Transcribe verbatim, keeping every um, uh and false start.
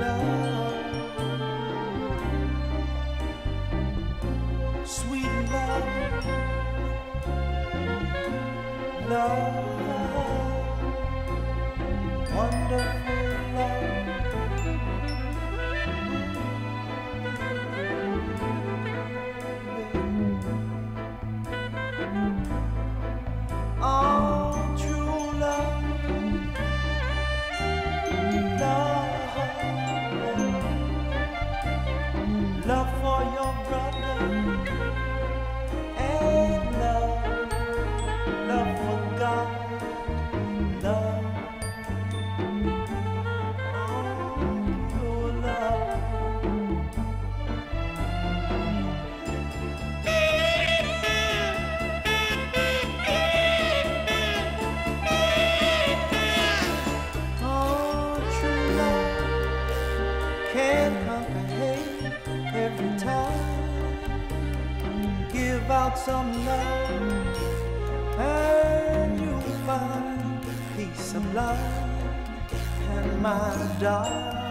love, sweet love, love, wonderful love for your brother, and love, love for God, love, oh, pure love. Oh, true love can't comprehend. Every time, give out some love, and you'll find peace of love, and my darling.